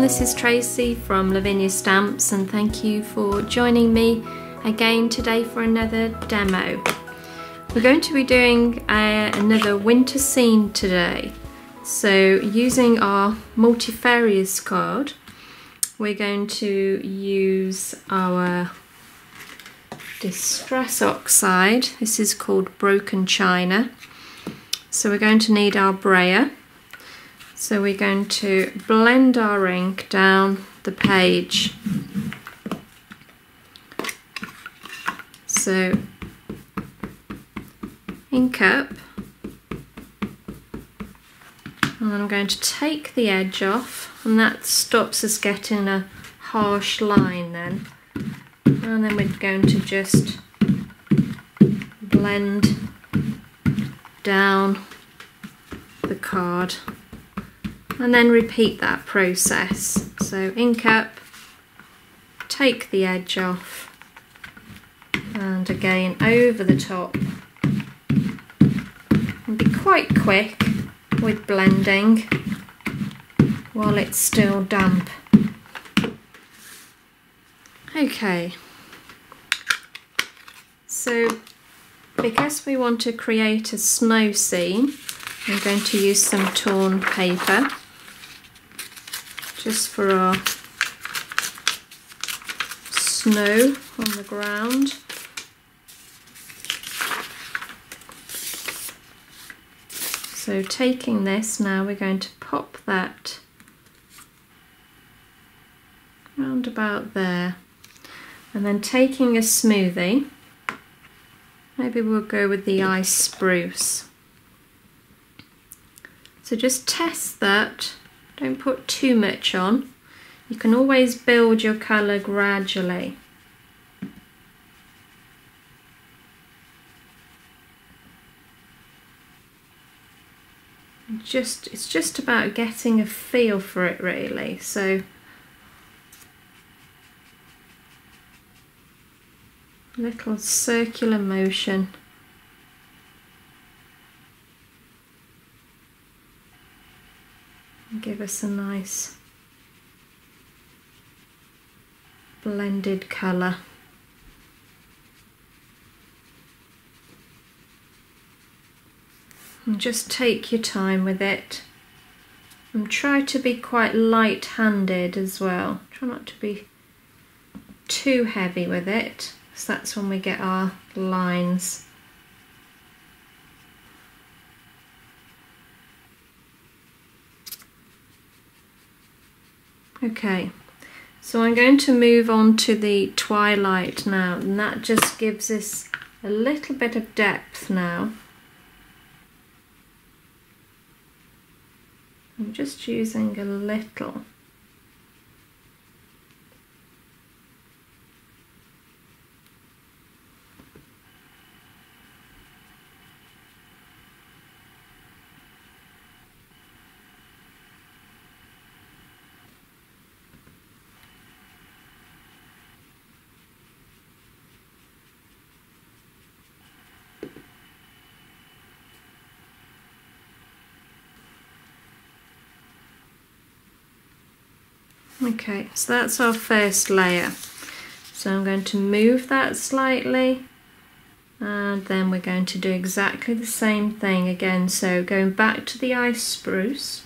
This is Tracy from Lavinia Stamps, and thank you for joining me again today for another demo. We're going to be doing another winter scene today. So using our multifarious card, we're going to use our Distress Oxide. This is called Broken China. So we're going to need our brayer. So we're going to blend our ink down the page. So ink up, and then I'm going to take the edge off, and that stops us getting a harsh line then. And then we're going to just blend down the card. And then repeat that process. So ink up, take the edge off, and again over the top. And be quite quick with blending while it's still damp. Okay, so because we want to create a snow scene, I'm going to use some torn paper. Just for our snow on the ground. So taking this now, we're going to pop that round about there. And then taking a smoothie, maybe we'll go with the ice spruce. So just test that. Don't put too much on. You can always build your colour gradually. It's just about getting a feel for it really. So a little circular motion. Give us a nice blended colour. And just take your time with it. And try to be quite light-handed as well. Try not to be too heavy with it, because that's when we get our lines. Okay, so I'm going to move on to the twilight now, and that just gives us a little bit of depth now. I'm just using a little. Okay, so that's our first layer. So I'm going to move that slightly, and then we're going to do exactly the same thing again. So going back to the ice spruce.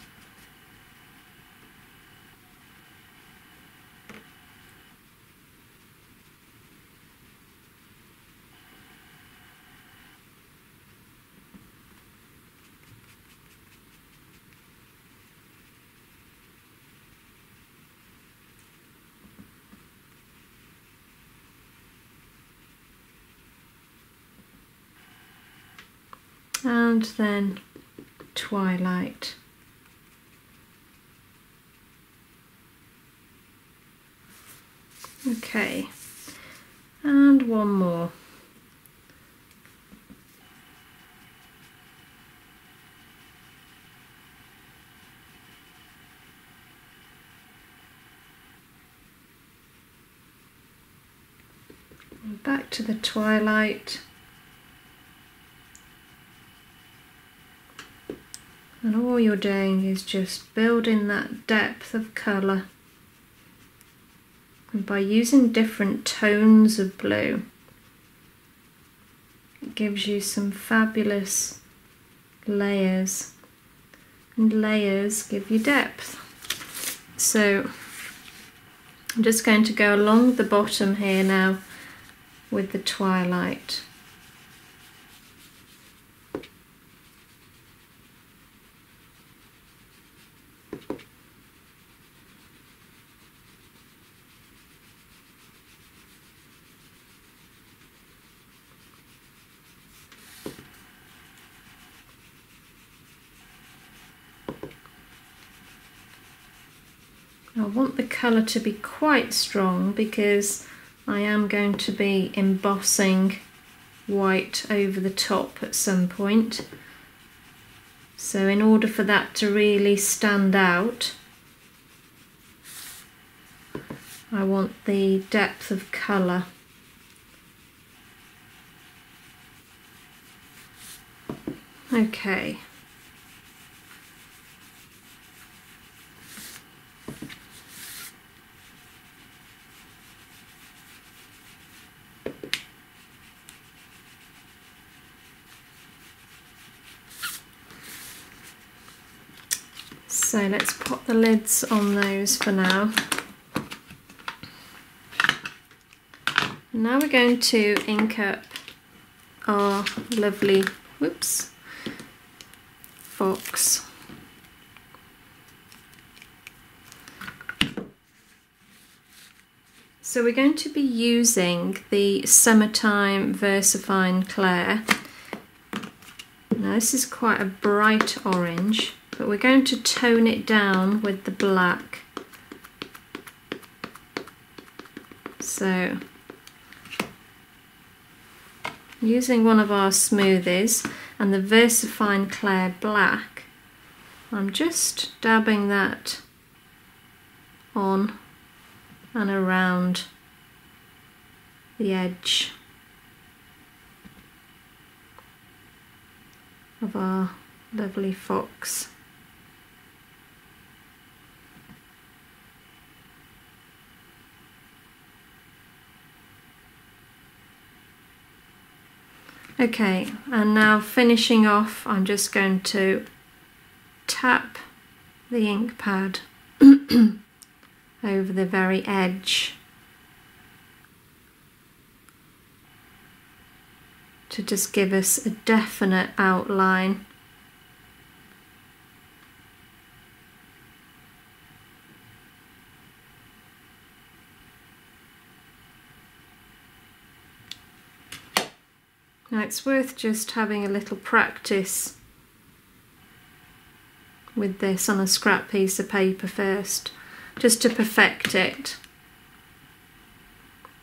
and then Twilight. Okay, and one more. Back to the Twilight, and all you're doing is just building that depth of colour, and by using different tones of blue it gives you some fabulous layers, and layers give you depth. So I'm just going to go along the bottom here now with the Twilight. I want the colour to be quite strong because I am going to be embossing white over the top at some point. So in order for that to really stand out, I want the depth of colour. Okay. So let's pop the lids on those for now. Now we're going to ink up our lovely, whoops, fox. So we're going to be using the Summertime Versafine Claire. Now this is quite a bright orange, but we're going to tone it down with the black. So, using one of our smoothies and the Versafine Claire black, I'm just dabbing that on and around the edge of our lovely fox. Okay, and now finishing off, I'm just going to tap the ink pad over the very edge to just give us a definite outline. Now it's worth just having a little practice with this on a scrap piece of paper first, just to perfect it.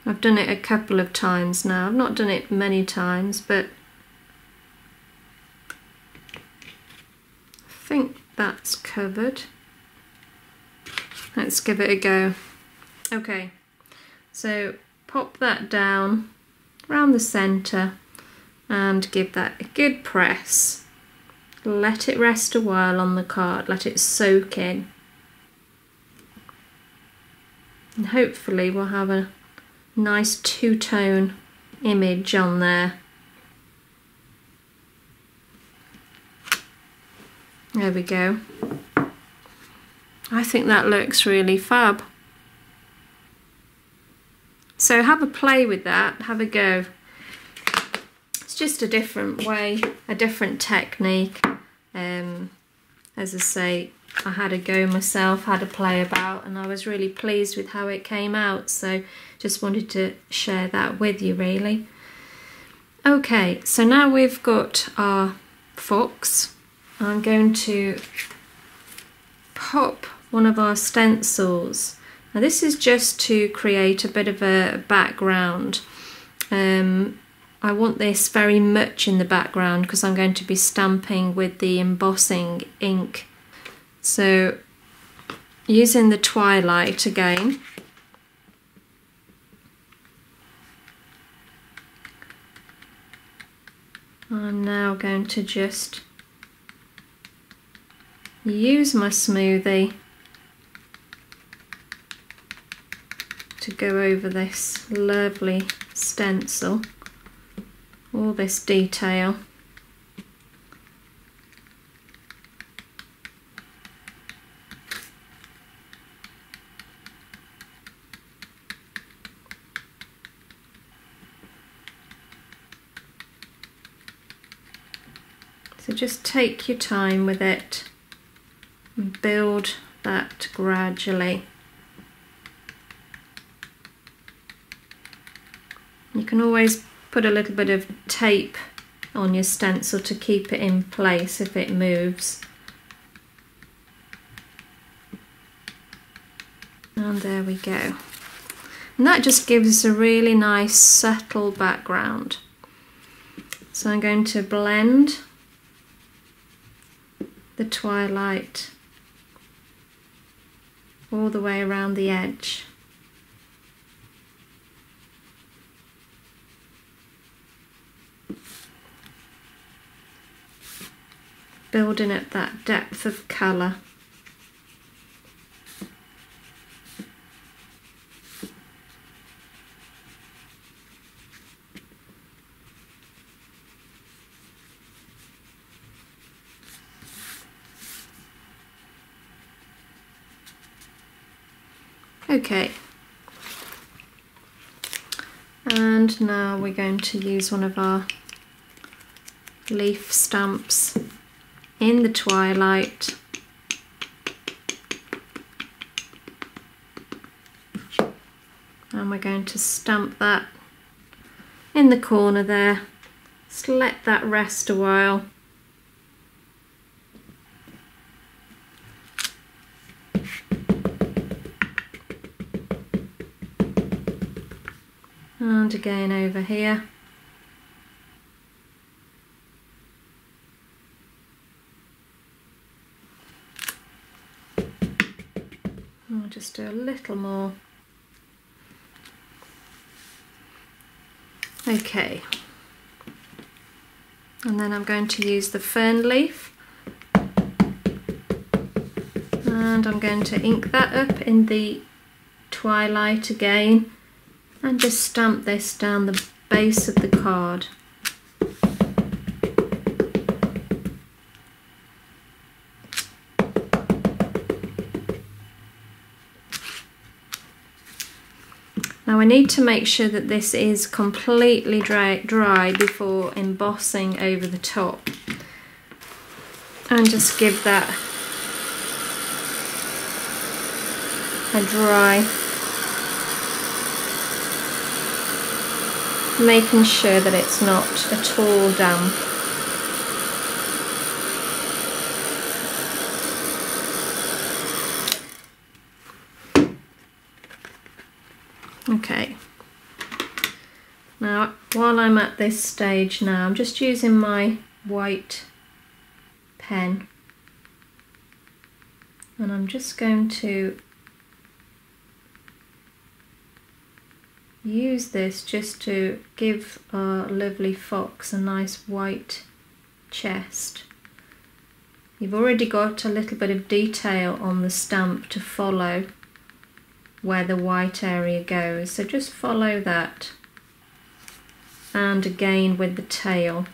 I've done it a couple of times now. I've not done it many times, but I think that's covered. Let's give it a go. Okay, so pop that down around the centre and give that a good press. Let it rest a while on the card, let it soak in. And hopefully we'll have a nice two-tone image on there. There we go. I think that looks really fab. So have a play with that, have a go. It's just a different way, a different technique. As I say, I had a go myself, had a play about, and I was really pleased with how it came out, so just wanted to share that with you really. Okay, so now we've got our fox, I'm going to pop one of our stencils. Now this is just to create a bit of a background. I want this very much in the background because I'm going to be stamping with the embossing ink. So using the twilight again, I'm now going to just use my smoothie to go over this lovely stencil, all this detail. So just take your time with it and build that gradually. You can always put a little bit of tape on your stencil to keep it in place if it moves. And there we go. And that just gives a really nice subtle background. So I'm going to blend the twilight all the way around the edge. Building up that depth of colour. Okay, and now we're going to use one of our leaf stamps in the twilight. And we're going to stamp that in the corner there. Just let that rest a while. And again over here. I'll just do a little more. Okay. And then I'm going to use the fern leaf. And I'm going to ink that up in the twilight again. And just stamp this down the base of the card. Now I need to make sure that this is completely dry before embossing over the top. And just give that a dry, making sure that it's not at all damp. Okay, now while I'm at this stage now, I'm just using my white pen and I'm just going to use this just to give our lovely fox a nice white chest. You've already got a little bit of detail on the stamp to follow where the white area goes, so just follow that, and again with the tail.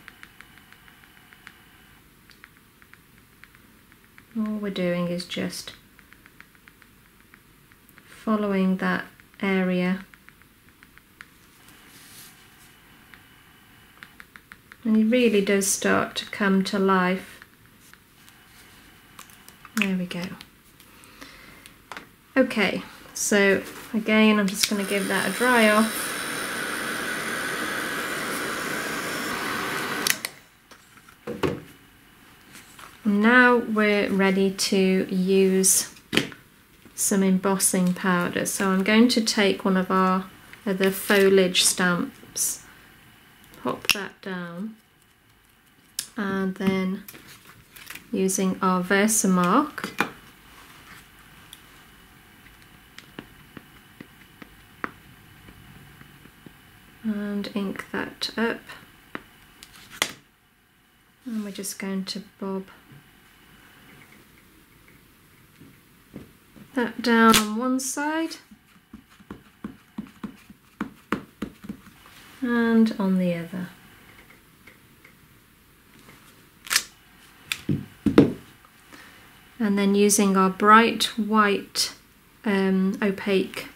All we're doing is just following that area. And it really does start to come to life. There we go. Okay, so again, I'm just going to give that a dry off. Now we're ready to use some embossing powder. So I'm going to take one of our other foliage stamps, pop that down, and then using our Versamark, and ink that up, and we're just going to bob that down on one side and on the other. And then using our bright white opaque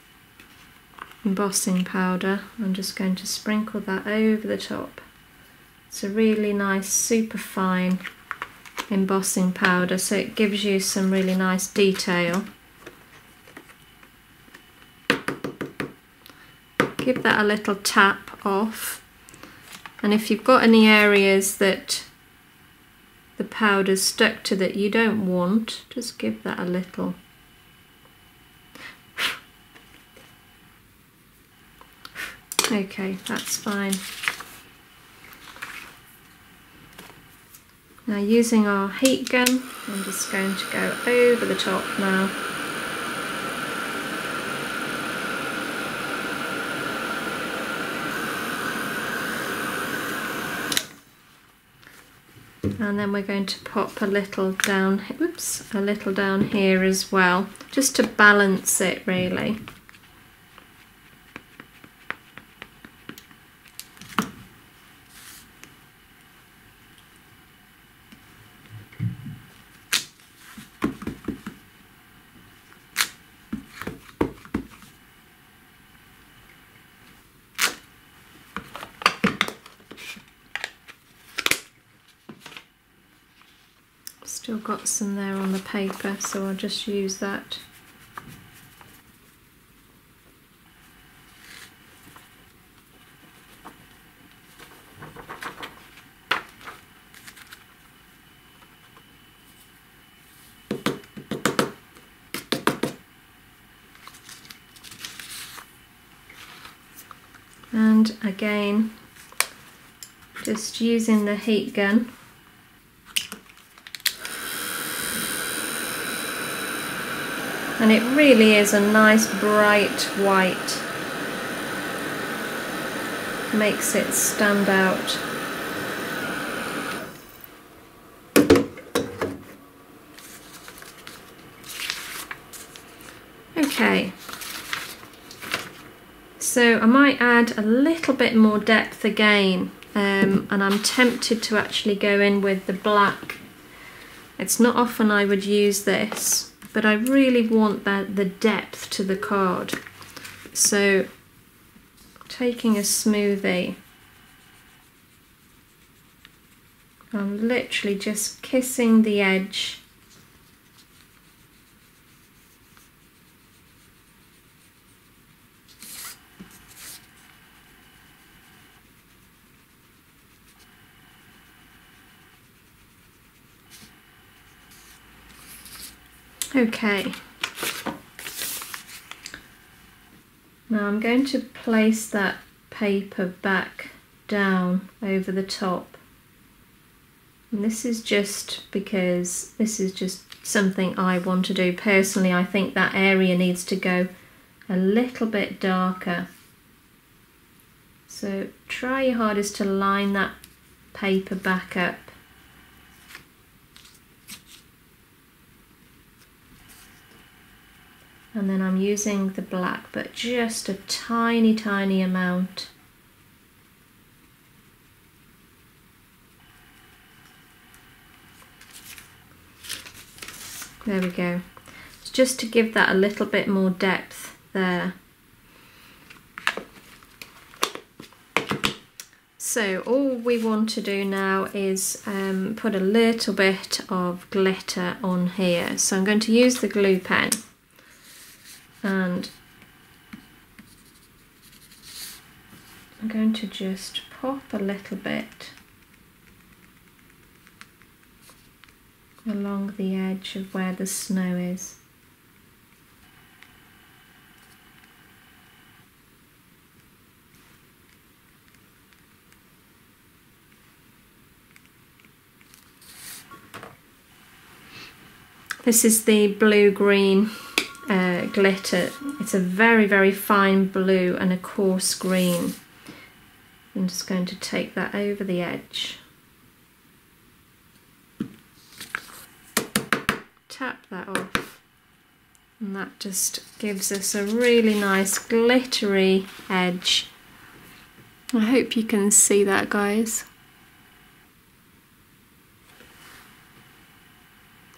embossing powder, I'm just going to sprinkle that over the top. It's a really nice super fine embossing powder, so it gives you some really nice detail. Give that a little tap off, and if you've got any areas that the powder's stuck to that you don't want, just give that a little. Okay, that's fine. Now using our heat gun, I'm just going to go over the top now. And then we're going to pop a little down, oops, a little down here as well, just to balance it really. Still got some there on the paper, so I'll just use that. And again, just using the heat gun. And it really is a nice bright white, makes it stand out. Okay, so I might add a little bit more depth again, and I'm tempted to actually go in with the black. It's not often I would use this, but I really want that, the depth to the card. So taking a smoothie, I'm literally just kissing the edge. Okay, now I'm going to place that paper back down over the top, and this is just because this is just something I want to do personally. I think that area needs to go a little bit darker, so try your hardest to line that paper back up. And then I'm using the black, but just a tiny, tiny amount. There we go. It's just to give that a little bit more depth there. So all we want to do now is put a little bit of glitter on here. So I'm going to use the glue pen. And I'm going to just pop a little bit along the edge of where the snow is. This is the blue-green glitter. It's a very, very fine blue and a coarse green. I'm just going to take that over the edge. Tap that off, and that just gives us a really nice glittery edge. I hope you can see that, guys.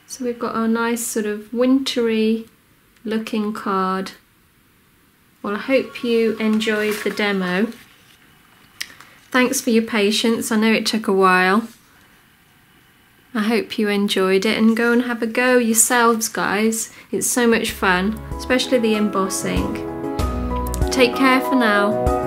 So we've got our nice sort of wintry looking card. Well, I hope you enjoyed the demo. Thanks for your patience. I know it took a while. I hope you enjoyed it, and go and have a go yourselves, guys. It's so much fun, especially the embossing. Take care for now.